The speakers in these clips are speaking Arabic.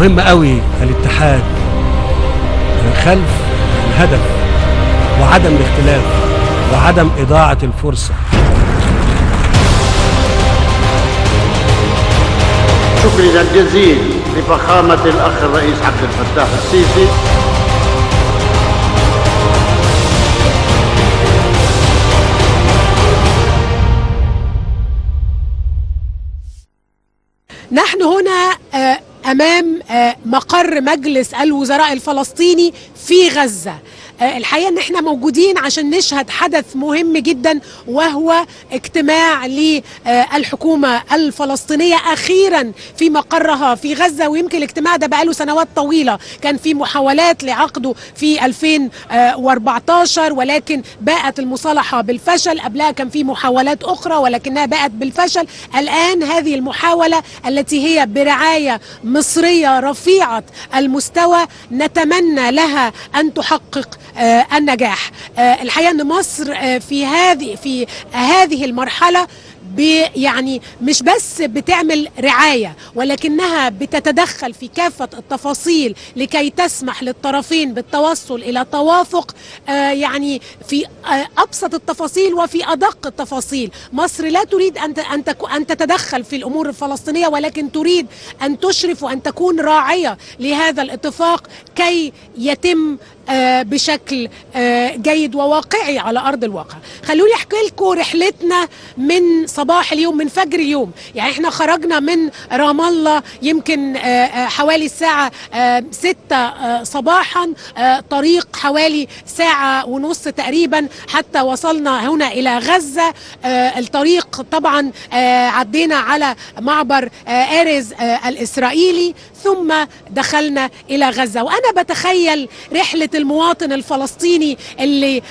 مهم قوي الاتحاد خلف الهدف وعدم الاختلاف وعدم إضاعة الفرصة. شكرا جزيلا لفخامة الأخ الرئيس عبد الفتاح السيسي. نحن هنا أمام مقر مجلس الوزراء الفلسطيني في غزة. الحقيقة ان احنا موجودين عشان نشهد حدث مهم جدا، وهو اجتماع للحكومة الفلسطينية اخيرا في مقرها في غزة. ويمكن الاجتماع ده بقاله سنوات طويلة، كان في محاولات لعقده في 2014 ولكن باءت المصالحة بالفشل. قبلها كان في محاولات اخرى ولكنها باءت بالفشل. الان هذه المحاولة التي هي برعاية مصرية رفيعة المستوى نتمنى لها ان تحقق النجاح. الحقيقة ان مصر في هذه المرحلة يعني مش بس بتعمل رعاية، ولكنها بتتدخل في كافة التفاصيل لكي تسمح للطرفين بالتوصل إلى توافق يعني في أبسط التفاصيل وفي أدق التفاصيل. مصر لا تريد أن تتدخل في الأمور الفلسطينية، ولكن تريد أن تشرف وأن تكون راعية لهذا الاتفاق كي يتم بشكل جيد وواقعي على أرض الواقع. خلوني أحكي لكم رحلتنا من صباح اليوم، من فجر اليوم. يعني احنا خرجنا من رام الله يمكن حوالي الساعة 6 صباحا، طريق حوالي ساعة ونص تقريبا حتى وصلنا هنا إلى غزة. الطريق طبعا عدينا على معبر أرز الإسرائيلي ثم دخلنا إلى غزة. وأنا بتخيل رحلة المواطن الفلسطيني اللي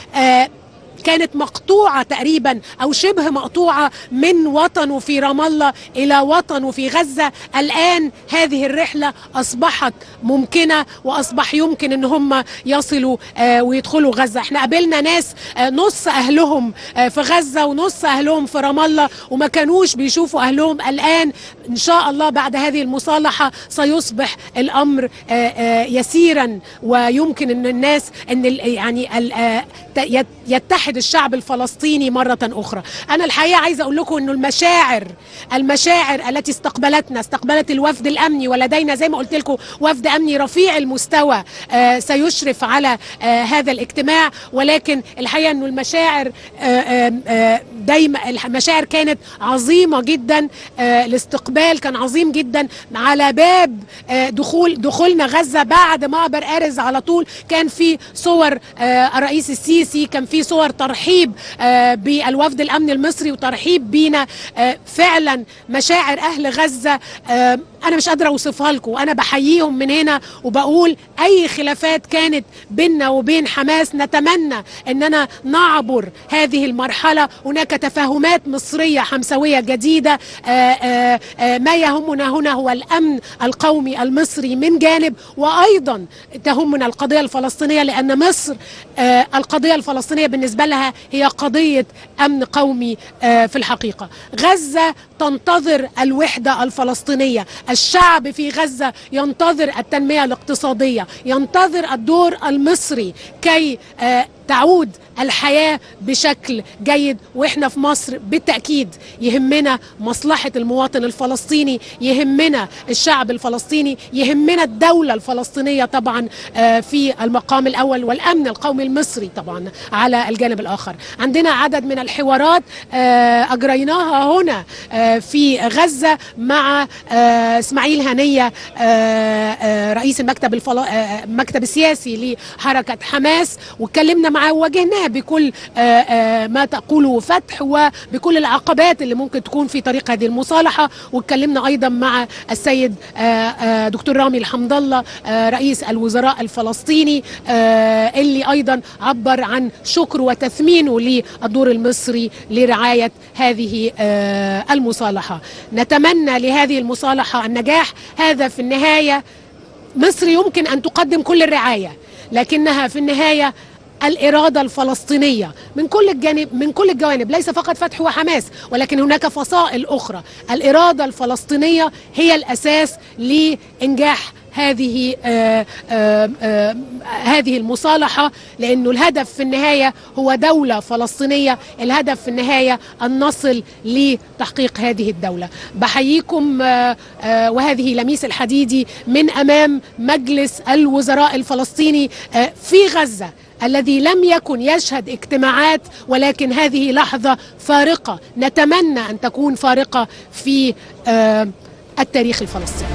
كانت مقطوعة تقريبا أو شبه مقطوعة من وطنه في رام الله إلى وطنه في غزة. الآن هذه الرحلة أصبحت ممكنة وأصبح يمكن أن هم يصلوا ويدخلوا غزة. احنا قابلنا ناس نص أهلهم في غزة ونص أهلهم في رام الله وما كانوش بيشوفوا أهلهم. الآن إن شاء الله بعد هذه المصالحة سيصبح الأمر يسيرا، ويمكن أن الناس أن يعني يتحد الشعب الفلسطيني مرة أخرى. أنا الحقيقة عايزة أقول لكم أنه المشاعر التي استقبلت الوفد الأمني، ولدينا زي ما قلت لكم وفد أمني رفيع المستوى سيشرف على هذا الاجتماع. ولكن الحقيقة أنه المشاعر دايما المشاعر كانت عظيمة جدا، الاستقبال كان عظيم جدا. على باب دخولنا غزة بعد معبر أرز على طول كان في صور الرئيس السيسي، كان في صور ترحيب بالوفد الأمن المصري وترحيب بينا. فعلا مشاعر أهل غزة أنا مش قادرة أوصفها لكم. أنا بحييهم من هنا وبقول أي خلافات كانت بيننا وبين حماس نتمنى أننا نعبر هذه المرحلة. هناك تفاهمات مصرية حمسوية جديدة. ما يهمنا هنا هو الأمن القومي المصري من جانب، وأيضا تهمنا القضية الفلسطينية، لأن مصر القضية الفلسطينية بالنسبة لها هي قضية أمن قومي في الحقيقة. غزة تنتظر الوحدة الفلسطينية، الشعب في غزة ينتظر التنمية الاقتصادية، ينتظر الدور المصري كي تعود الحياة بشكل جيد. وإحنا في مصر بالتأكيد يهمنا مصلحة المواطن الفلسطيني، يهمنا الشعب الفلسطيني، يهمنا الدولة الفلسطينية طبعا في المقام الأول، والأمن القومي المصري طبعا على الجانب الآخر. عندنا عدد من الحوارات أجريناها هنا في غزة مع إسماعيل هنية رئيس المكتب السياسي لحركة حماس، واتكلمنا معاه وواجهناه بكل ما تقوله فتح وبكل العقبات اللي ممكن تكون في طريق هذه المصالحة. واتكلمنا أيضا مع السيد دكتور رامي الحمد الله رئيس الوزراء الفلسطيني اللي أيضا عبر عن شكره وتثمينه للدور المصري لرعاية هذه المصالحة. نتمنى لهذه المصالحة النجاح. هذا في النهاية مصر يمكن أن تقدم كل الرعاية، لكنها في النهاية الإرادة الفلسطينية من كل الجوانب، ليس فقط فتح وحماس ولكن هناك فصائل أخرى. الإرادة الفلسطينية هي الأساس لإنجاح هذه المصالحة، لأنه الهدف في النهاية هو دولة فلسطينية، الهدف في النهاية أن نصل لتحقيق هذه الدولة. بحييكم، وهذه لميس الحديدي من أمام مجلس الوزراء الفلسطيني في غزة الذي لم يكن يشهد اجتماعات، ولكن هذه لحظة فارقة نتمنى أن تكون فارقة في التاريخ الفلسطيني.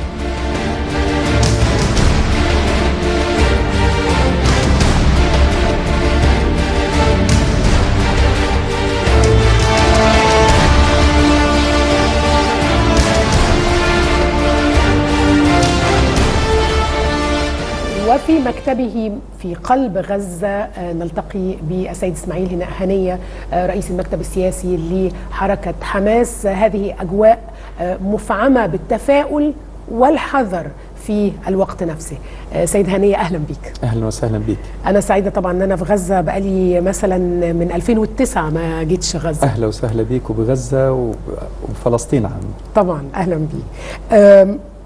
وفي مكتبه في قلب غزة نلتقي بالسيد إسماعيل هنية رئيس المكتب السياسي لحركة حماس. هذه أجواء مفعمة بالتفاؤل والحذر في الوقت نفسه. سيد هنية أهلا بيك. أهلا وسهلا بيك. أنا سعيدة طبعا أن أنا في غزة، بقالي مثلا من 2009 ما جيتش غزة. أهلا وسهلا بيك وبغزة وفلسطين عامة. طبعا أهلا بيك.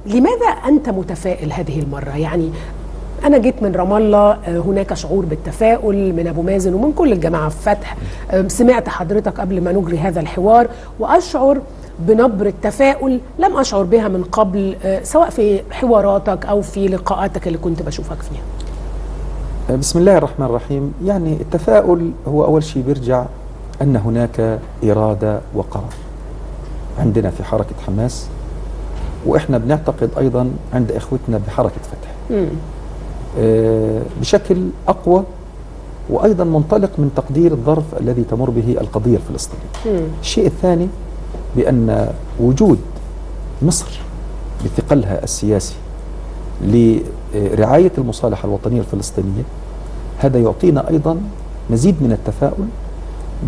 لماذا أنت متفائل هذه المرة؟ يعني أنا جيت من رام الله، هناك شعور بالتفاؤل من أبو مازن ومن كل الجماعة في فتح. سمعت حضرتك قبل ما نجري هذا الحوار وأشعر بنبرة تفاؤل لم أشعر بها من قبل، سواء في حواراتك أو في لقاءاتك اللي كنت بشوفك فيها. بسم الله الرحمن الرحيم. يعني التفاؤل هو أول شيء بيرجع أن هناك إرادة وقرار عندنا في حركة حماس، وإحنا بنعتقد أيضا عند إخوتنا بحركة فتح بشكل أقوى، وأيضا منطلق من تقدير الظرف الذي تمر به القضية الفلسطينية. الشيء الثاني بأن وجود مصر بثقلها السياسي لرعاية المصالحة الوطنية الفلسطينية هذا يعطينا أيضا مزيد من التفاؤل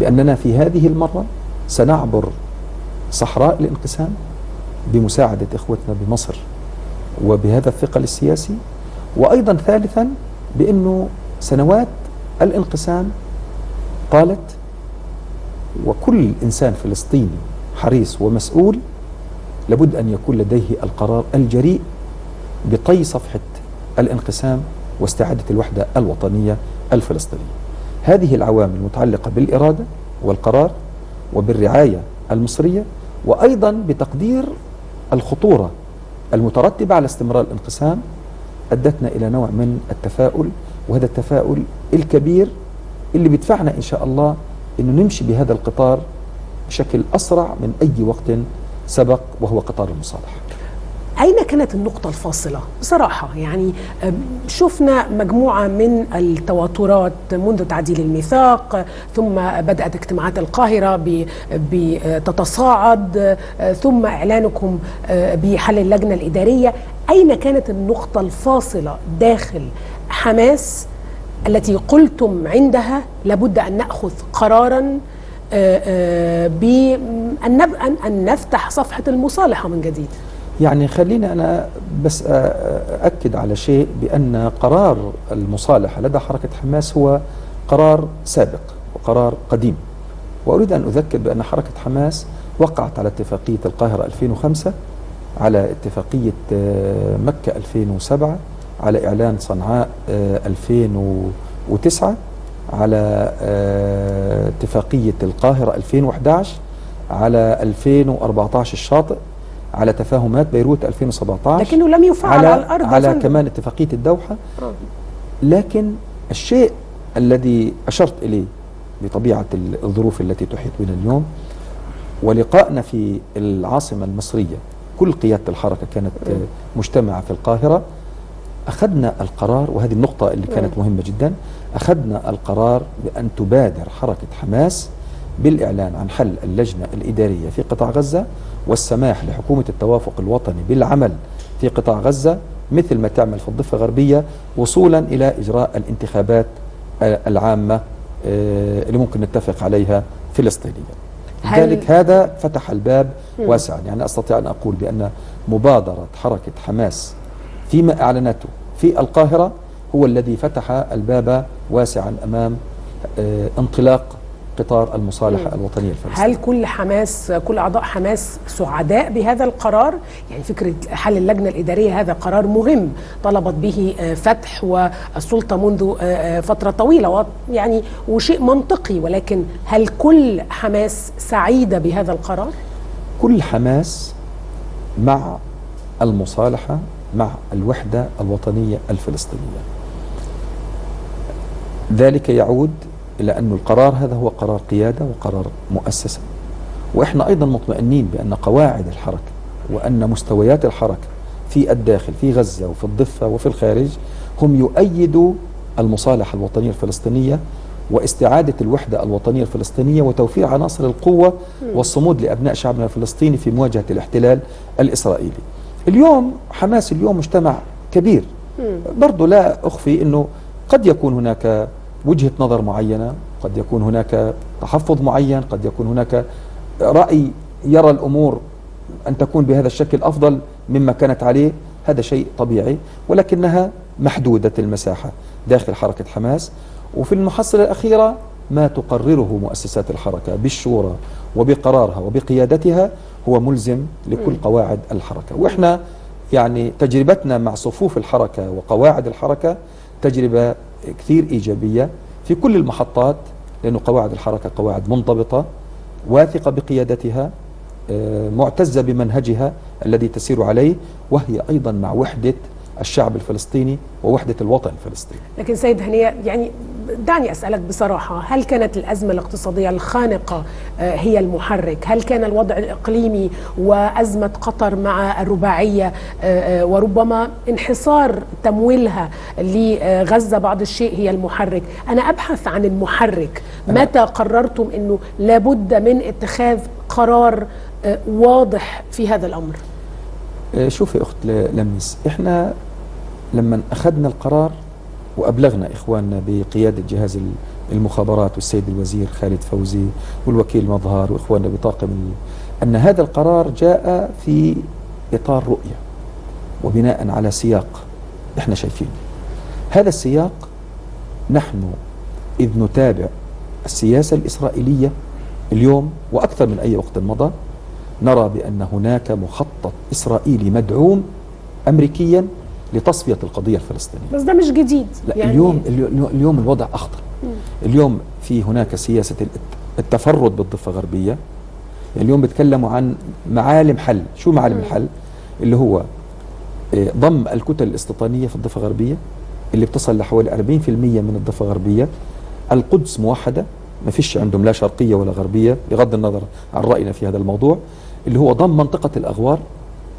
بأننا في هذه المرة سنعبر صحراء الانقسام بمساعدة إخوتنا بمصر وبهذا الثقل السياسي. وأيضا ثالثا بأنه سنوات الانقسام طالت، وكل إنسان فلسطيني حريص ومسؤول لابد أن يكون لديه القرار الجريء بطي صفحة الانقسام واستعادة الوحدة الوطنية الفلسطينية. هذه العوامل المتعلقة بالإرادة والقرار وبالرعاية المصرية، وأيضا بتقدير الخطورة المترتبة على استمرار الانقسام، أدتنا إلى نوع من التفاؤل، وهذا التفاؤل الكبير اللي بيدفعنا إن شاء الله إنه نمشي بهذا القطار بشكل أسرع من أي وقت سبق، وهو قطار المصالحة. أين كانت النقطة الفاصلة؟ بصراحة يعني شفنا مجموعة من التوترات منذ تعديل الميثاق، ثم بدأت اجتماعات القاهرة بتتصاعد، ثم إعلانكم بحل اللجنة الإدارية. أين كانت النقطة الفاصلة داخل حماس التي قلتم عندها لابد أن نأخذ قراراً بأن نفتح صفحة المصالحة من جديد؟ يعني خليني أنا بس أؤكد على شيء، بأن قرار المصالحة لدى حركة حماس هو قرار سابق وقرار قديم، وأريد أن أذكر بأن حركة حماس وقعت على اتفاقية القاهرة 2005، على اتفاقية مكة 2007، على إعلان صنعاء 2009، على اتفاقية القاهرة 2011، على 2014 الشاطئ، على تفاهمات بيروت 2017، لكنه لم يفعل على الأرض، على كمان اتفاقية الدوحة. لكن الشيء الذي أشرت إليه بطبيعة الظروف التي تحيط بنا اليوم ولقائنا في العاصمة المصرية، كل قيادة الحركة كانت مجتمعة في القاهرة، أخذنا القرار، وهذه النقطة اللي كانت مهمة جدا، أخذنا القرار بأن تبادر حركة حماس بالإعلان عن حل اللجنة الإدارية في قطاع غزة، والسماح لحكومة التوافق الوطني بالعمل في قطاع غزة مثل ما تعمل في الضفة الغربية، وصولا إلى إجراء الانتخابات العامة اللي ممكن نتفق عليها فلسطينيا. لذلك هذا فتح الباب واسعا. يعني أستطيع أن أقول بأن مبادرة حركة حماس فيما أعلنته في القاهرة هو الذي فتح الباب واسعا أمام انطلاق إطار المصالحة الوطنية الفلسطينية. هل كل أعضاء حماس سعداء بهذا القرار؟ يعني فكرة حل اللجنة الإدارية هذا قرار مهم طلبت به فتح والسلطة منذ فترة طويلة، يعني وشيء منطقي، ولكن هل كل حماس سعيدة بهذا القرار؟ كل حماس مع المصالحة، مع الوحدة الوطنية الفلسطينية. ذلك يعود إلى أن القرار هذا هو قرار قيادة وقرار مؤسسة، وإحنا أيضا مطمئنين بأن قواعد الحركة وأن مستويات الحركة في الداخل، في غزة وفي الضفة وفي الخارج، هم يؤيدوا المصالحة الوطنية الفلسطينية واستعادة الوحدة الوطنية الفلسطينية وتوفير عناصر القوة والصمود لأبناء شعبنا الفلسطيني في مواجهة الاحتلال الإسرائيلي. اليوم حماس اليوم مجتمع كبير، برضو لا أخفي أنه قد يكون هناك وجهة نظر معينة، قد يكون هناك تحفظ معين، قد يكون هناك رأي يرى الأمور أن تكون بهذا الشكل أفضل مما كانت عليه، هذا شيء طبيعي، ولكنها محدودة المساحة داخل حركة حماس. وفي المحصلة الأخيرة ما تقرره مؤسسات الحركة بالشورى وبقرارها وبقيادتها هو ملزم لكل قواعد الحركة. وإحنا يعني تجربتنا مع صفوف الحركة وقواعد الحركة تجربة كثير إيجابية في كل المحطات، لأن قواعد الحركة قواعد منضبطة واثقة بقيادتها، معتزة بمنهجها الذي تسير عليه، وهي أيضا مع وحدة الشعب الفلسطيني ووحدة الوطن الفلسطيني. لكن سيد هنية، يعني دعني أسألك بصراحة، هل كانت الأزمة الاقتصادية الخانقة هي المحرك؟ هل كان الوضع الإقليمي وأزمة قطر مع الرباعية وربما انحصار تمويلها لغزة بعض الشيء هي المحرك؟ أنا أبحث عن المحرك، متى قررتم أنه لابد من اتخاذ قرار واضح في هذا الأمر؟ شوفي أخت لميس، إحنا لما أخذنا القرار وأبلغنا إخواننا بقيادة جهاز المخابرات والسيد الوزير خالد فوزي والوكيل مظهر وإخواننا بطاقم أن هذا القرار جاء في إطار رؤية وبناء على سياق إحنا شايفين هذا السياق، نحن إذ نتابع السياسة الإسرائيلية اليوم وأكثر من أي وقت مضى نرى بأن هناك مخطط إسرائيلي مدعوم أمريكيا لتصفية القضية الفلسطينية. بس ده مش جديد يعني. اليوم الوضع أخطر. اليوم في هناك سياسة التفرد بالضفة الغربية، اليوم بيتكلموا عن معالم حل. شو معالم الحل؟ اللي هو ضم الكتل الاستيطانية في الضفة الغربية اللي بتصل لحوالي 40% من الضفة الغربية، القدس موحدة، ما فيش عندهم لا شرقية ولا غربية بغض النظر عن رأينا في هذا الموضوع، اللي هو ضم منطقة الأغوار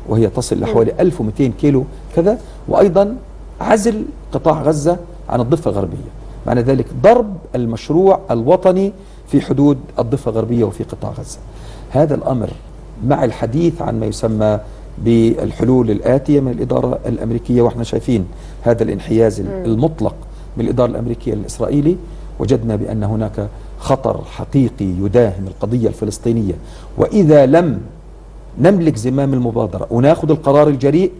وهي تصل لحوالي 1200 كيلو كذا، وأيضا عزل قطاع غزة عن الضفة الغربية، معنى ذلك ضرب المشروع الوطني في حدود الضفة الغربية وفي قطاع غزة. هذا الأمر مع الحديث عن ما يسمى بالحلول الآتية من الإدارة الأمريكية، وإحنا شايفين هذا الانحياز المطلق من الإدارة الأمريكية للإسرائيلي، وجدنا بأن هناك خطر حقيقي يداهم القضية الفلسطينية، وإذا لم نملك زمام المبادرة وناخذ القرار الجريء،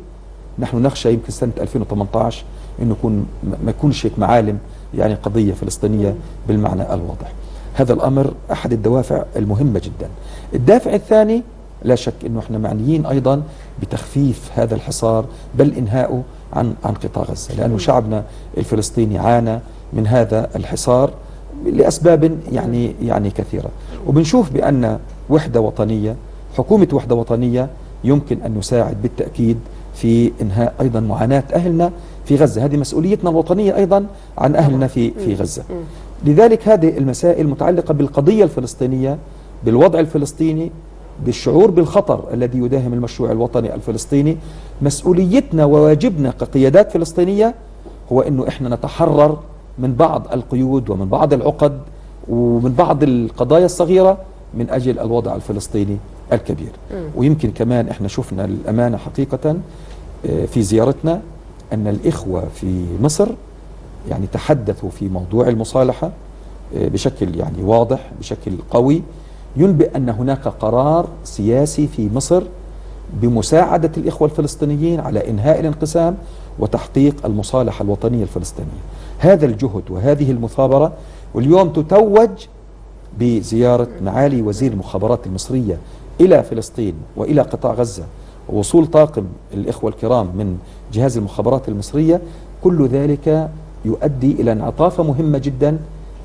نحن نخشى يمكن سنة 2018 أن ما يكونش هيك معالم يعني قضية فلسطينية بالمعنى الواضح. هذا الأمر أحد الدوافع المهمة جدا. الدافع الثاني لا شك أنه احنا معنيين أيضا بتخفيف هذا الحصار بل إنهائه عن قطاع غزة، لأنه شعبنا الفلسطيني عانى من هذا الحصار لأسباب يعني كثيرة، وبنشوف بأن وحدة وطنية، حكومة وحدة وطنية يمكن أن نساعد بالتأكيد في إنهاء أيضا معاناة أهلنا في غزة، هذه مسؤوليتنا الوطنية أيضا عن أهلنا في غزة. لذلك هذه المسائل متعلقة بالقضية الفلسطينية، بالوضع الفلسطيني، بالشعور بالخطر الذي يداهم المشروع الوطني الفلسطيني. مسؤوليتنا وواجبنا كقيادات فلسطينية هو أنه إحنا نتحرر من بعض القيود ومن بعض العقد ومن بعض القضايا الصغيرة من أجل الوضع الفلسطيني الكبير. ويمكن كمان إحنا شفنا الأمانة حقيقة في زيارتنا أن الإخوة في مصر يعني تحدثوا في موضوع المصالحة بشكل يعني واضح، بشكل قوي، ينبئ أن هناك قرار سياسي في مصر بمساعدة الإخوة الفلسطينيين على إنهاء الانقسام وتحقيق المصالحة الوطنية الفلسطينية. هذا الجهد وهذه المثابرة واليوم تتوج بزيارة معالي وزير المخابرات المصرية إلى فلسطين وإلى قطاع غزة ووصول طاقم الإخوة الكرام من جهاز المخابرات المصرية، كل ذلك يؤدي إلى انعطافة مهمة جدا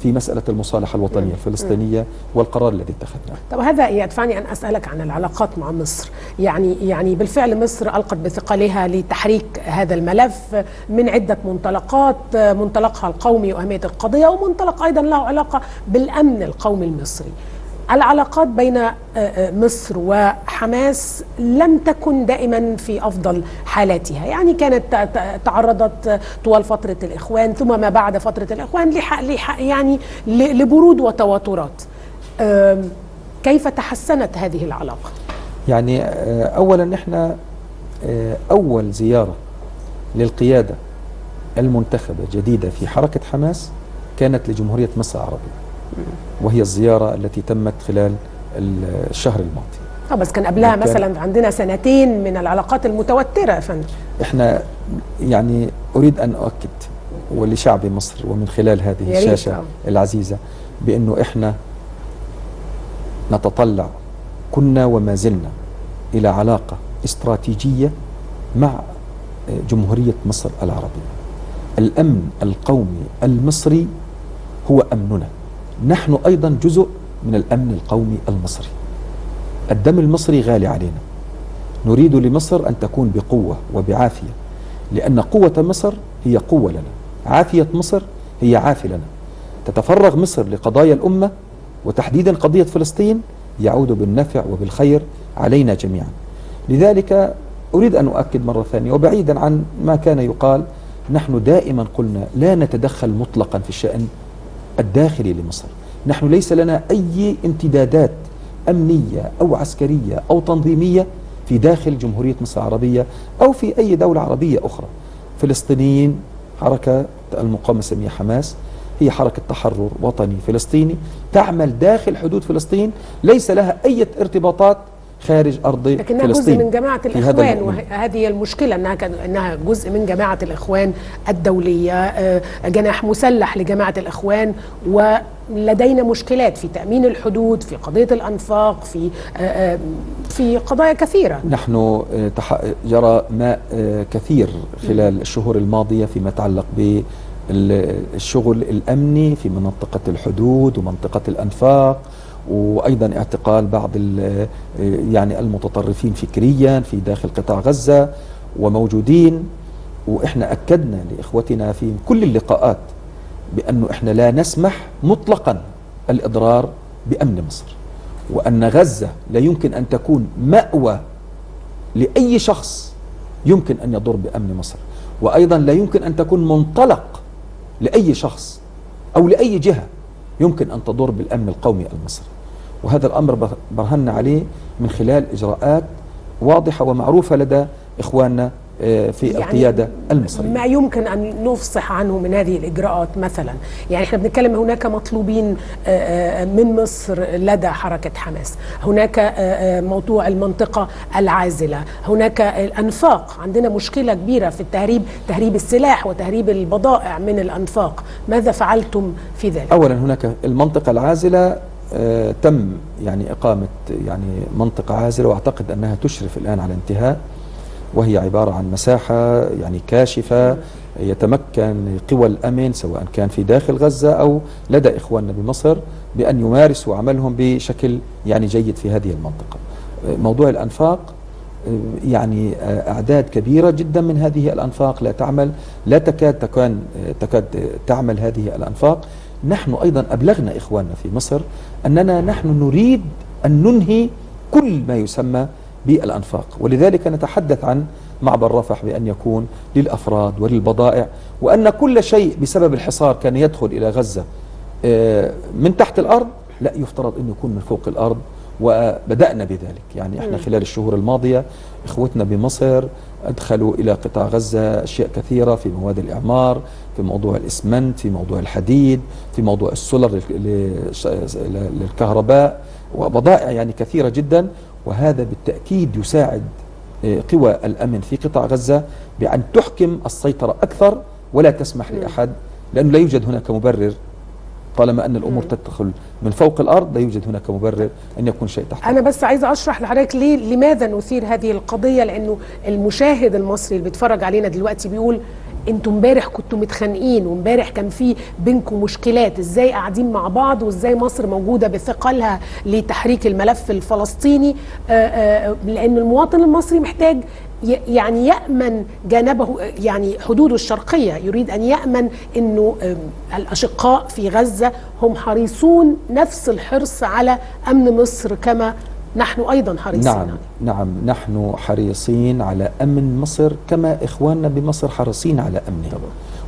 في مسألة المصالحة الوطنية الفلسطينية والقرار الذي اتخذناه. طب هذا يدفعني أن أسألك عن العلاقات مع مصر، يعني بالفعل مصر ألقت بثقلها لتحريك هذا الملف من عدة منطلقات، منطلقها القومي وأهمية القضية، ومنطلق أيضا له علاقة بالأمن القومي المصري. العلاقات بين مصر وحماس لم تكن دائما في أفضل حالاتها، يعني كانت تعرضت طوال فترة الإخوان ثم ما بعد فترة الإخوان يعني لبرود وتوترات. كيف تحسنت هذه العلاقة؟ يعني أولا احنا أول زيارة للقيادة المنتخبة جديدة في حركة حماس كانت لجمهورية مصر العربية، وهي الزيارة التي تمت خلال الشهر الماضي. بس كان قبلها مثلا عندنا سنتين من العلاقات المتوترة يا فندم. احنا يعني اريد ان اؤكد ولشعب مصر ومن خلال هذه الشاشة العزيزة بانه احنا نتطلع كنا وما زلنا الى علاقة استراتيجية مع جمهورية مصر العربية. الامن القومي المصري هو امننا، نحن أيضا جزء من الأمن القومي المصري. الدم المصري غالي علينا، نريد لمصر أن تكون بقوة وبعافية، لأن قوة مصر هي قوة لنا، عافية مصر هي عافية لنا. تتفرغ مصر لقضايا الأمة وتحديدا قضية فلسطين يعود بالنفع وبالخير علينا جميعا. لذلك أريد أن أؤكد مرة ثانية، وبعيدا عن ما كان يقال، نحن دائما قلنا لا نتدخل مطلقا في الشأن الداخلي لمصر. نحن ليس لنا أي امتدادات أمنية أو عسكرية أو تنظيمية في داخل جمهورية مصر العربية أو في أي دولة عربية أخرى. فلسطينيين، حركة المقاومة سميها حماس، هي حركة تحرر وطني فلسطيني تعمل داخل حدود فلسطين، ليس لها أي ارتباطات خارج أرض فلسطين. لكنها جزء من جماعة الإخوان، وهذه المشكلة أنها جزء من جماعة الإخوان الدولية، جناح مسلح لجماعة الإخوان، ولدينا مشكلات في تأمين الحدود، في قضية الأنفاق، في قضايا كثيرة. نحن جرى ما كثير خلال الشهور الماضية فيما يتعلق بالشغل الأمني في منطقة الحدود ومنطقة الأنفاق، وأيضا اعتقال بعض يعني المتطرفين فكريا في داخل قطاع غزة وموجودين. وإحنا أكدنا لإخوتنا في كل اللقاءات بأنه إحنا لا نسمح مطلقا الإضرار بأمن مصر، وأن غزة لا يمكن أن تكون مأوى لأي شخص يمكن أن يضر بأمن مصر، وأيضا لا يمكن أن تكون منطلق لأي شخص أو لأي جهة يمكن أن تضر بالأمن القومي المصري. وهذا الأمر برهنا عليه من خلال إجراءات واضحة ومعروفة لدى إخواننا في القيادة المصرية. ما يمكن أن نفصح عنه من هذه الإجراءات مثلا، يعني احنا بنتكلم هناك مطلوبين من مصر لدى حركة حماس، هناك موضوع المنطقة العازلة، هناك الأنفاق، عندنا مشكلة كبيرة في تهريب السلاح وتهريب البضائع من الأنفاق. ماذا فعلتم في ذلك؟ أولا هناك المنطقة العازلة، تم يعني إقامة يعني منطقة عازلة، وأعتقد أنها تشرف الآن على انتهاء، وهي عبارة عن مساحة يعني كاشفة يتمكن قوى الأمن سواء كان في داخل غزة أو لدى إخواننا بمصر بأن يمارسوا عملهم بشكل يعني جيد في هذه المنطقة. موضوع الأنفاق، يعني أعداد كبيرة جدا من هذه الأنفاق لا تكاد تعمل هذه الأنفاق. نحن أيضا أبلغنا إخواننا في مصر أننا نحن نريد أن ننهي كل ما يسمى بالأنفاق، ولذلك نتحدث عن معبر رفح بأن يكون للأفراد وللبضائع، وأن كل شيء بسبب الحصار كان يدخل إلى غزة من تحت الأرض لا يفترض أن يكون من فوق الأرض، وبدأنا بذلك. يعني احنا خلال الشهور الماضية إخوتنا بمصر أدخلوا إلى قطاع غزة أشياء كثيرة في مواد الإعمار، في موضوع الإسمنت، في موضوع الحديد، في موضوع السولر للكهرباء، وبضائع يعني كثيرة جدا. وهذا بالتأكيد يساعد قوى الأمن في قطاع غزة بأن تحكم السيطرة أكثر ولا تسمح لأحد، لأنه لا يوجد هناك مبرر طالما أن الأمور تدخل من فوق الأرض لا يوجد هناك مبرر أن يكون شيء تحت. أنا بس عايزة أشرح لحضرتك ليه لماذا نثير هذه القضية، لأنه المشاهد المصري اللي بيتفرج علينا دلوقتي بيقول انتوا امبارح كنتوا متخانقين وامبارح كان في بينكم مشكلات، ازاي قاعدين مع بعض وازاي مصر موجوده بثقلها لتحريك الملف الفلسطيني؟ لان المواطن المصري محتاج يعني يأمن جانبه، يعني حدوده الشرقية، يريد أن يأمن أنه الأشقاء في غزة هم حريصون نفس الحرص على أمن مصر كما نحن أيضا حريصين. نعم نحن حريصين على أمن مصر كما إخواننا بمصر حريصين على أمنها،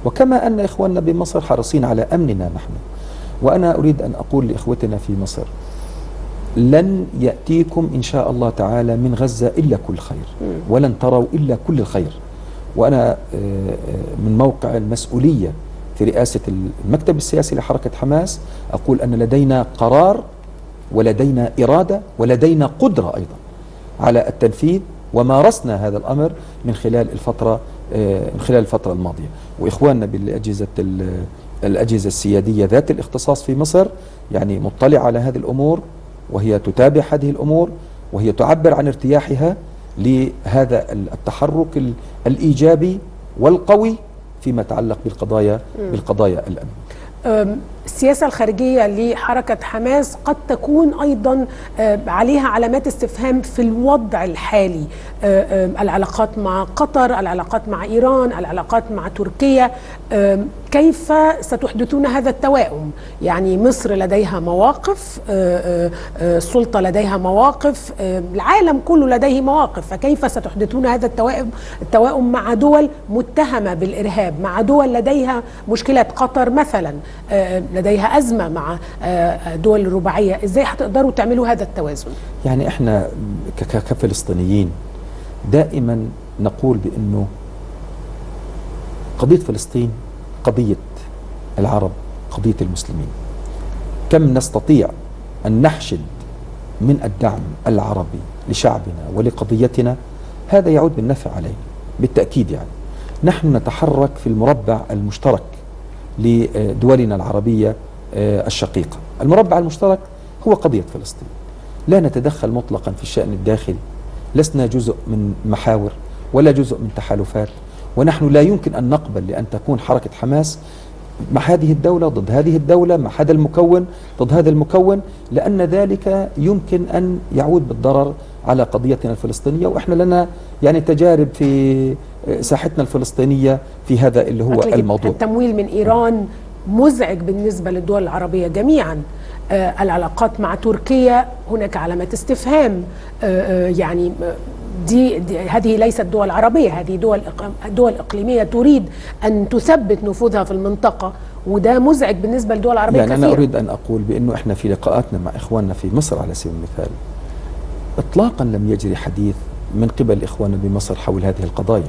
وكما أن إخواننا بمصر حريصين على أمننا نحن. وأنا أريد أن أقول لإخوتنا في مصر، لن يأتيكم إن شاء الله تعالى من غزة إلا كل خير، ولن تروا إلا كل الخير. وأنا من موقع المسؤولية في رئاسة المكتب السياسي لحركة حماس أقول أن لدينا قرار ولدينا إرادة ولدينا قدرة أيضا على التنفيذ، ومارسنا هذا الأمر من خلال الفترة الماضية. وإخواننا بالأجهزة السيادية ذات الاختصاص في مصر يعني مطلع على هذه الأمور، وهي تتابع هذه الأمور، وهي تعبر عن ارتياحها لهذا التحرك الإيجابي والقوي فيما يتعلق بالقضايا الأمنية. السياسة الخارجية لحركة حماس قد تكون أيضا عليها علامات استفهام في الوضع الحالي، العلاقات مع قطر، العلاقات مع إيران، العلاقات مع تركيا، كيف ستحدثون هذا التوائم؟ يعني مصر لديها مواقف، السلطة لديها مواقف، العالم كله لديه مواقف، فكيف ستحدثون هذا التوائم مع دول متهمة بالإرهاب، مع دول لديها مشكلات، قطر مثلا لديها أزمة مع دول الرباعية، إزاي هتقدروا تعملوا هذا التوازن؟ يعني إحنا كفلسطينيين دائما نقول بأنه قضية فلسطين قضية العرب، قضية المسلمين. كم نستطيع أن نحشد من الدعم العربي لشعبنا ولقضيتنا، هذا يعود بالنفع علينا بالتأكيد. يعني نحن نتحرك في المربع المشترك لدولنا العربية الشقيقة. المربع المشترك هو قضية فلسطين. لا نتدخل مطلقا في الشأن الداخلي، لسنا جزء من محاور ولا جزء من تحالفات، ونحن لا يمكن أن نقبل لأن تكون حركة حماس مع هذه الدولة ضد هذه الدولة، مع هذا المكون ضد هذا المكون، لأن ذلك يمكن أن يعود بالضرر على قضيتنا الفلسطينية. وإحنا لنا يعني تجارب في ساحتنا الفلسطينية في هذا اللي هو الموضوع. التمويل من إيران مزعج بالنسبة للدول العربية جميعا، العلاقات مع تركيا هناك علامات استفهام، يعني دي هذه ليست دول عربية، هذه دول إقليمية تريد أن تثبت نفوذها في المنطقة، وده مزعج بالنسبة للدول العربية يعني كثير. أنا أريد أن أقول بأنه إحنا في لقاءاتنا مع إخواننا في مصر على سبيل المثال إطلاقا لم يجري حديث من قبل إخواننا بمصر حول هذه القضايا،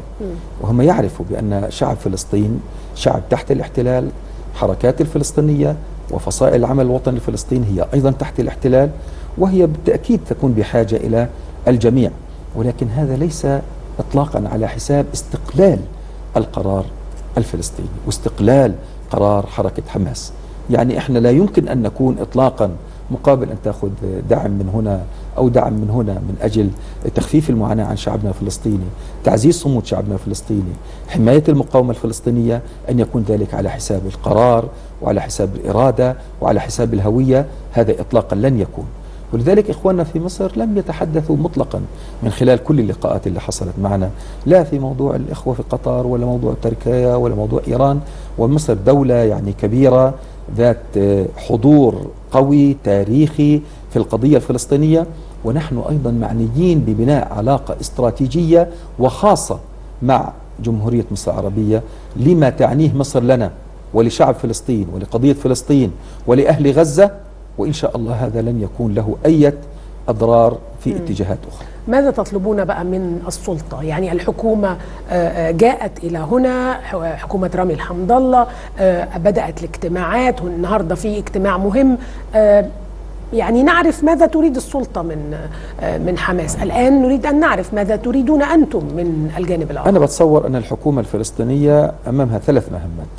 وهم يعرفوا بأن شعب فلسطين شعب تحت الاحتلال، حركات الفلسطينية وفصائل العمل الوطني الفلسطيني هي أيضا تحت الاحتلال، وهي بالتأكيد تكون بحاجة إلى الجميع، ولكن هذا ليس إطلاقا على حساب استقلال القرار الفلسطيني واستقلال قرار حركة حماس. يعني إحنا لا يمكن أن نكون إطلاقا مقابل أن تأخذ دعم من هنا أو دعم من هنا من أجل تخفيف المعاناة عن شعبنا الفلسطيني، تعزيز صمود شعبنا الفلسطيني، حماية المقاومة الفلسطينية، أن يكون ذلك على حساب القرار وعلى حساب الإرادة وعلى حساب الهوية. هذا إطلاقا لن يكون، ولذلك إخواننا في مصر لم يتحدثوا مطلقا من خلال كل اللقاءات اللي حصلت معنا، لا في موضوع الإخوة في قطر ولا موضوع تركيا ولا موضوع إيران. ومصر دولة يعني كبيرة ذات حضور قوي تاريخي في القضية الفلسطينية، ونحن أيضا معنيين ببناء علاقة استراتيجية وخاصة مع جمهورية مصر العربية لما تعنيه مصر لنا ولشعب فلسطين ولقضية فلسطين ولأهل غزة، وإن شاء الله هذا لن يكون له أي أضرار في اتجاهات أخرى. ماذا تطلبون بقى من السلطة؟ يعني الحكومة جاءت إلى هنا، حكومة رامي الحمد الله بدأت الاجتماعات، والنهاردة في اجتماع مهم، يعني نعرف ماذا تريد السلطة من حماس. الآن نريد أن نعرف ماذا تريدون أنتم من الجانب الآخر. أنا بتصور أن الحكومة الفلسطينية أمامها ثلاث مهمات.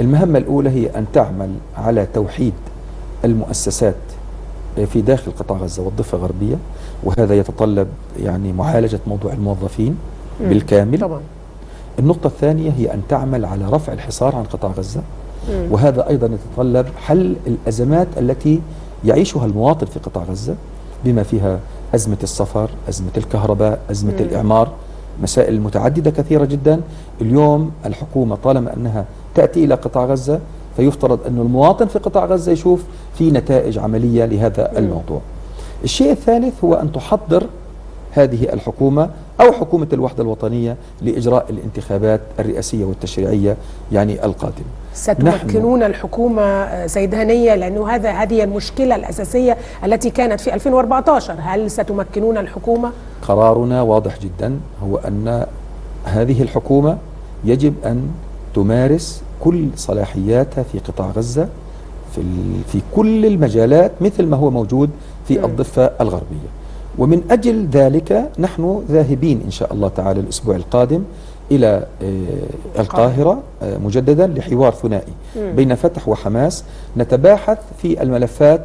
المهمة الأولى هي أن تعمل على توحيد المؤسسات في داخل قطاع غزة والضفة الغربية، وهذا يتطلب يعني معالجة موضوع الموظفين بالكامل طبعا. النقطة الثانية هي أن تعمل على رفع الحصار عن قطاع غزة، وهذا أيضا يتطلب حل الأزمات التي يعيشها المواطن في قطاع غزة بما فيها أزمة السفر، أزمة الكهرباء، أزمة الإعمار، مسائل متعددة كثيرة جدا. اليوم الحكومة طالما أنها تأتي إلى قطاع غزة فيفترض أن المواطن في قطاع غزة يشوف في نتائج عملية لهذا الموضوع. الشيء الثالث هو أن تحضر هذه الحكومة أو حكومة الوحدة الوطنية لإجراء الانتخابات الرئاسية والتشريعية يعني القادمة. ستمكنون الحكومة سيد هنية، لأنه هذه المشكلة الأساسية التي كانت في 2014، هل ستمكنون الحكومة؟ قرارنا واضح جدا، هو أن هذه الحكومة يجب أن تمارس كل صلاحياتها في قطاع غزة في كل المجالات مثل ما هو موجود في الضفة الغربية. ومن أجل ذلك نحن ذاهبين إن شاء الله تعالى الأسبوع القادم إلى القاهرة مجددا لحوار ثنائي بين فتح وحماس، نتباحث في الملفات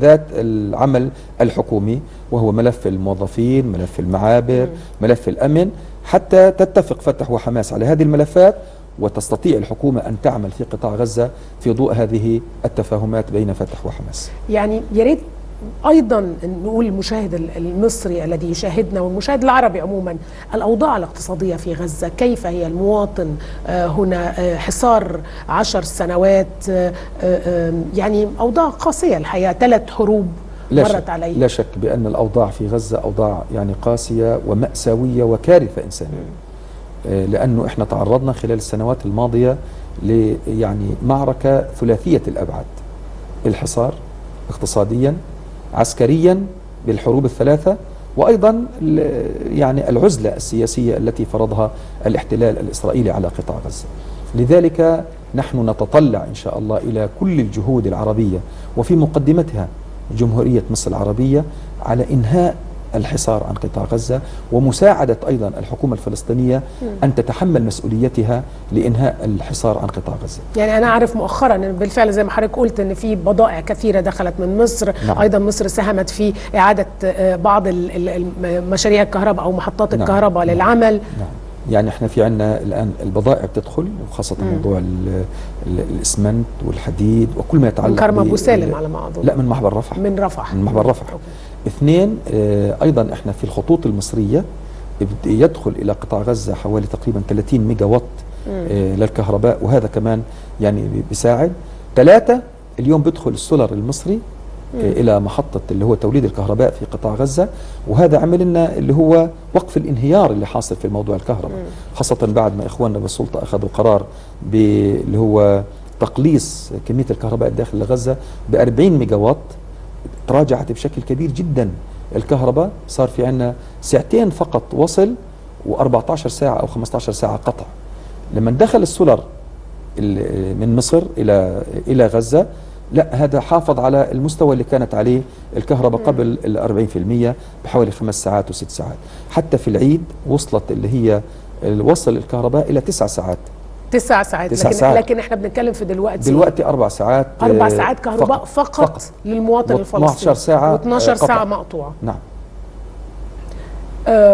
ذات العمل الحكومي، وهو ملف الموظفين، ملف المعابر، ملف الأمن، حتى تتفق فتح وحماس على هذه الملفات وتستطيع الحكومة أن تعمل في قطاع غزة في ضوء هذه التفاهمات بين فتح وحماس. يعني يا ريت أيضا نقول المشاهد المصري الذي يشاهدنا والمشاهد العربي عموما، الأوضاع الاقتصادية في غزة كيف هي؟ المواطن هنا حصار 10 سنوات، يعني أوضاع قاسية الحياة، 3 حروب مرت عليه. لا شك بأن الأوضاع في غزة أوضاع يعني قاسية ومأساوية وكارثة إنسانية، لأنه إحنا تعرضنا خلال السنوات الماضية يعني معركة ثلاثية الأبعاد: الحصار اقتصاديا، عسكريا بالحروب الثلاثة، وأيضا يعني العزلة السياسية التي فرضها الاحتلال الإسرائيلي على قطاع غزة. لذلك نحن نتطلع إن شاء الله إلى كل الجهود العربية وفي مقدمتها جمهورية مصر العربية على إنهاء الحصار عن قطاع غزة، ومساعدة أيضا الحكومة الفلسطينية أن تتحمل مسؤوليتها لإنهاء الحصار عن قطاع غزة. يعني أنا أعرف مؤخرا بالفعل زي ما حضرتك قلت أن في بضائع كثيرة دخلت من مصر، نعم. أيضا مصر ساهمت في إعادة بعض مشاريع الكهرباء أو محطات الكهرباء للعمل. نعم. يعني احنا في عندنا الآن البضائع بتدخل، وخاصة موضوع الإسمنت والحديد وكل ما يتعلق من كرم أبو سالم على ما أظن. لا، من محبر رفح. من رفح. من محبر رفح. أوكي. 2 أيضا احنا في الخطوط المصرية يدخل إلى قطاع غزة حوالي تقريبا 30 ميجا وات للكهرباء، وهذا كمان يعني بيساعد. 3 اليوم بدخل السولر المصري إلى محطة اللي هو توليد الكهرباء في قطاع غزة، وهذا عمل لنا اللي هو وقف الانهيار اللي حاصل في موضوع الكهرباء، خاصة بعد ما إخواننا بالسلطة أخذوا قرار اللي هو تقليص كمية الكهرباء الداخل لغزة ب40 ميجا وات. تراجعت بشكل كبير جدا الكهرباء، صار في عنا 2 ساعة فقط وصل و14 ساعة أو 15 ساعة قطع. لما دخل السولر من مصر إلى غزة، لا، هذا حافظ على المستوى اللي كانت عليه الكهرباء قبل 40% بحوالي 5 ساعات و6 ساعات. حتى في العيد وصلت اللي هي وصل الكهرباء إلى 9 ساعات. 9 ساعات. لكن احنا بنتكلم في دلوقتي 4 ساعات. 4 ساعات كهرباء فقط للمواطن الفلسطيني، 12 ساعة و12 ساعة مقطوعة. نعم.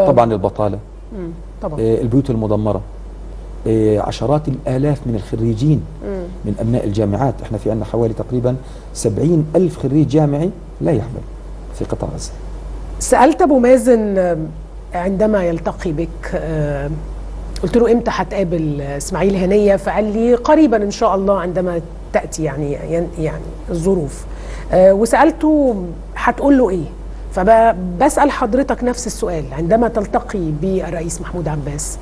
طبعا البطالة، طبعا البيوت المدمرة، عشرات الآلاف من الخريجين من أبناء الجامعات. احنا في عندنا حوالي تقريبا 70,000 خريج جامعي لا يعمل في قطاع غزة. سألت أبو مازن عندما يلتقي بك، قلت له امتى هتقابل اسماعيل هنية؟ فقال لي قريبا ان شاء الله عندما تأتي يعني الظروف. وسألته هتقول له ايه؟ فبسأل حضرتك نفس السؤال، عندما تلتقي بالرئيس محمود عباس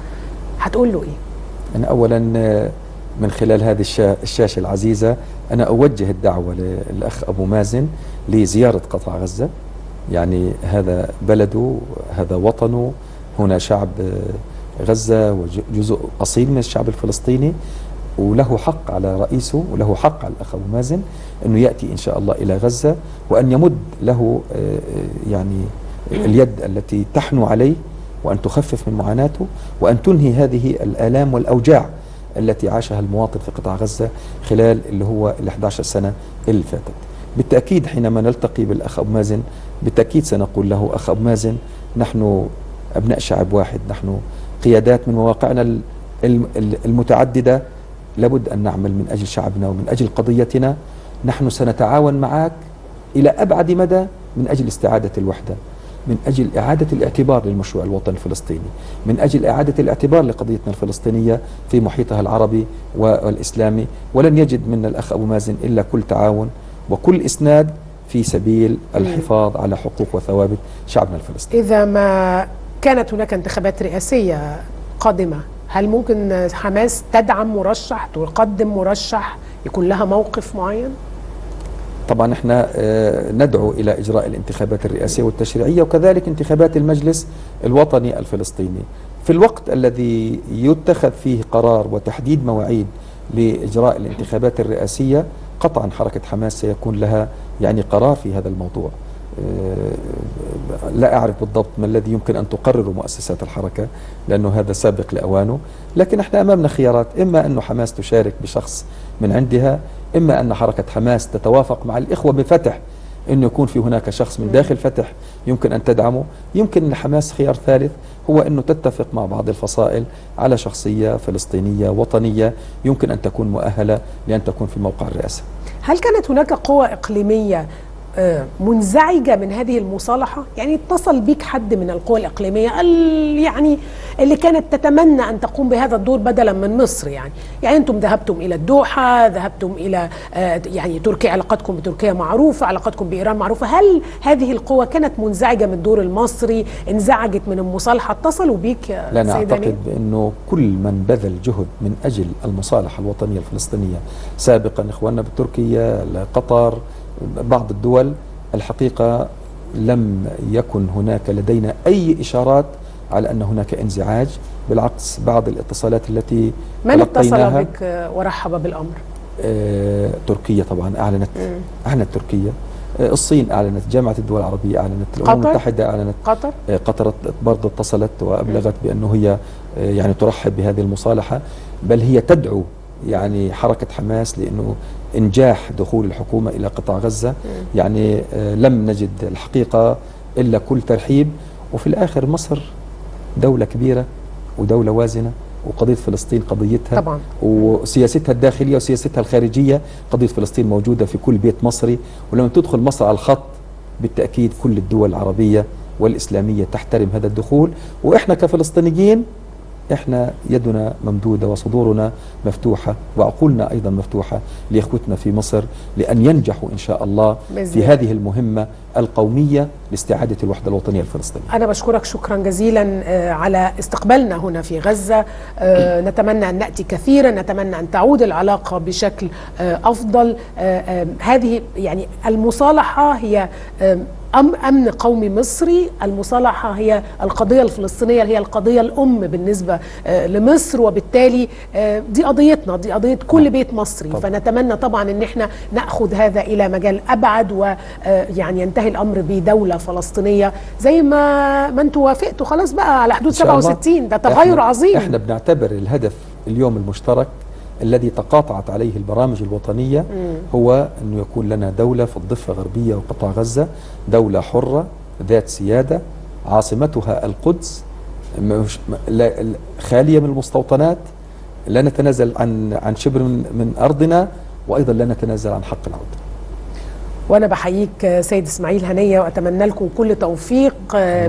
هتقول له ايه؟ انا اولا من خلال هذه الشاشة العزيزة انا اوجه الدعوة للاخ ابو مازن لزيارة قطاع غزة. يعني هذا بلده، هذا وطنه، هنا شعب غزة وجزء أصيل من الشعب الفلسطيني، وله حق على رئيسه وله حق على الأخ أبو مازن أنه يأتي إن شاء الله إلى غزة، وأن يمد له يعني اليد التي تحنو عليه، وأن تخفف من معاناته، وأن تنهي هذه الآلام والأوجاع التي عاشها المواطن في قطاع غزة خلال اللي هو ال 11 سنة اللي فاتت. بالتأكيد حينما نلتقي بالأخ أبو مازن بالتأكيد سنقول له: أخ أبو مازن، نحن أبناء شعب واحد، نحن قيادات من مواقعنا المتعددة، لابد أن نعمل من أجل شعبنا ومن أجل قضيتنا. نحن سنتعاون معك إلى أبعد مدى من أجل استعادة الوحدة، من أجل إعادة الاعتبار للمشروع الوطني الفلسطيني، من أجل إعادة الاعتبار لقضيتنا الفلسطينية في محيطها العربي والإسلامي. ولن يجد من الأخ أبو مازن إلا كل تعاون وكل إسناد في سبيل الحفاظ على حقوق وثوابت شعبنا الفلسطيني. إذا ما كانت هناك انتخابات رئاسية قادمة، هل ممكن حماس تدعم مرشح، تقدم مرشح يكون لها موقف معين؟ طبعا احنا ندعو الى اجراء الانتخابات الرئاسيه والتشريعيه وكذلك انتخابات المجلس الوطني الفلسطيني. في الوقت الذي يتخذ فيه قرار وتحديد مواعيد لاجراء الانتخابات الرئاسيه، قطعا حركه حماس سيكون لها يعني قرار في هذا الموضوع. لا أعرف بالضبط ما الذي يمكن أن تقرره مؤسسات الحركة، لأنه هذا سابق لأوانه، لكن احنا أمامنا خيارات: إما أن حماس تشارك بشخص من عندها، إما أن حركة حماس تتوافق مع الإخوة بفتح أن يكون في هناك شخص من داخل فتح يمكن أن تدعمه. يمكن لحماس خيار ثالث، هو أنه تتفق مع بعض الفصائل على شخصية فلسطينية وطنية يمكن أن تكون مؤهلة لأن تكون في موقع الرئاسة. هل كانت هناك قوى إقليمية منزعجة من هذه المصالحة؟ يعني اتصل بيك حد من القوى الإقليمية يعني اللي كانت تتمنى أن تقوم بهذا الدور بدلا من مصر، يعني أنتم ذهبتم إلى الدوحة، ذهبتم إلى يعني تركيا، علاقتكم بتركيا معروفة، علاقتكم بإيران معروفة. هل هذه القوى كانت منزعجة من الدور المصري، انزعجت من المصالحة، اتصلوا بيك؟ لا، أنا أعتقد بأنه كل من بذل جهد من أجل المصالحة الوطنية الفلسطينية سابقا، إخواننا بتركيا، قطر، بعض الدول، الحقيقة لم يكن هناك لدينا أي إشارات على أن هناك انزعاج. بالعكس، بعض الاتصالات التي من اتصل بك ورحب بالأمر؟ تركيا طبعا أعلنت تركيا، الصين أعلنت، جامعة الدول العربية أعلنت، الأمم المتحدة أعلنت، قطر برضه اتصلت وأبلغت بأنه هي يعني ترحب بهذه المصالحة، بل هي تدعو يعني حركة حماس لأنه إنجاح دخول الحكومة إلى قطاع غزة. يعني لم نجد الحقيقة إلا كل ترحيب. وفي الآخر مصر دولة كبيرة ودولة وازنة، وقضية فلسطين قضيتها طبعا، وسياستها الداخلية وسياستها الخارجية. قضية فلسطين موجودة في كل بيت مصري، ولما تدخل مصر على الخط بالتأكيد كل الدول العربية والإسلامية تحترم هذا الدخول. وإحنا كفلسطينيين احنا يدنا ممدودة وصدورنا مفتوحة وعقولنا أيضا مفتوحة لإخوتنا في مصر، لأن ينجحوا إن شاء الله في هذه المهمة القومية لاستعادة الوحدة الوطنية الفلسطينية. أنا بشكرك شكرا جزيلا على استقبالنا هنا في غزة، نتمنى أن نأتي كثيرا، نتمنى أن تعود العلاقة بشكل أفضل. هذه يعني المصالحة هي أمن قومي مصري، المصالحة هي القضية الفلسطينية، هي القضية الأم بالنسبة لمصر، وبالتالي دي قضيتنا، دي قضية كل بيت مصري. فنتمنى طبعا أن احنا نأخذ هذا إلى مجال أبعد، ويعني ينتهي الأمر بدولة فلسطينية زي ما انتوا وافقتوا خلاص بقى على حدود 67. ده تغير عظيم. احنا بنعتبر الهدف اليوم المشترك الذي تقاطعت عليه البرامج الوطنية هو أنه يكون لنا دولة في الضفة الغربية وقطاع غزة، دولة حرة ذات سيادة، عاصمتها القدس، خالية من المستوطنات، لا نتنازل عن شبر من أرضنا، وأيضا لا نتنازل عن حق العودة. وأنا بحييك سيد إسماعيل هنية، وأتمنى لكم كل توفيق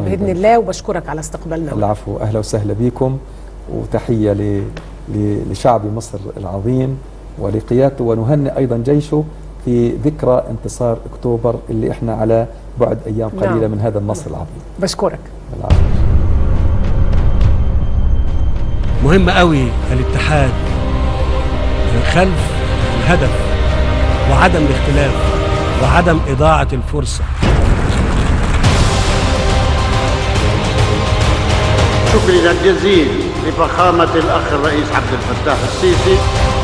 بإذن الله، وبشكرك على استقبالنا. العفو، أهلا وسهلا بكم، وتحية لشعب مصر العظيم ولقيادته، ونهنئ أيضا جيشه في ذكرى انتصار أكتوبر اللي إحنا على بعد أيام قليلة من هذا النصر العظيم. بشكرك. بالعافية. مهم قوي الاتحاد خلف الهدف، وعدم الاختلاف، وعدم إضاعة الفرصة. شكرا جزيلا لفخامة الأخ الرئيس عبد الفتاح السيسي.